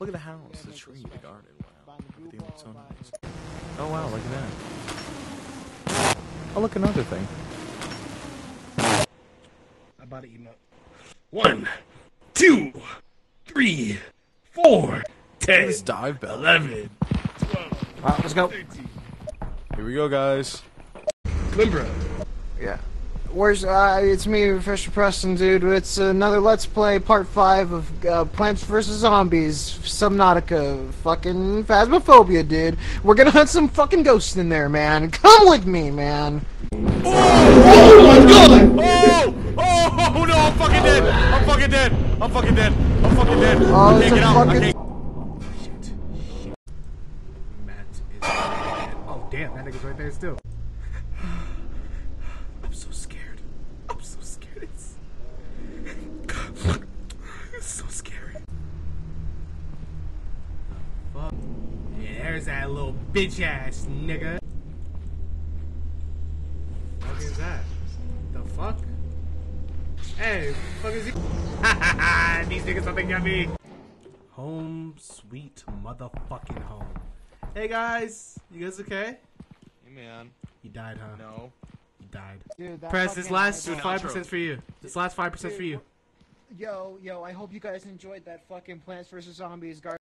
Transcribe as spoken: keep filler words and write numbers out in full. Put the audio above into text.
Look at the house, the tree, the garden. Wow. Everything looks so nice. Oh wow, look at that. Oh look, another thing. I bought an emote. One, two, three, four, ten, dive bell. eleven, twelve. Wow, let's go. thirteen. Here we go, guys. Limbra. Yeah. Where's, uh, it's me, Professor Preston, dude. It's another Let's Play, part five of uh, Plants versus. Zombies, Subnautica, fucking Phasmophobia, dude. We're gonna hunt some fucking ghosts in there, man. Come with me, man. Oh, oh my god! Oh, oh, oh no, I'm fucking dead! I'm fucking dead! I'm fucking dead! I'm fucking dead! Oh, I can't get out! I can't... Shit. Shit. Matt is dead. Oh, damn, that nigga's right there still. There's that little bitch ass nigga. What the fuck is that? The fuck? Hey, the fuck is you? Ha these niggas something got me. Home sweet motherfucking home. Hey guys, you guys okay? Hey man. You died, huh? No. You died. Dude, Press, this last five percent for you. This last five percent for you. Yo, yo, I hope you guys enjoyed that fucking Plants versus. Zombies. Gar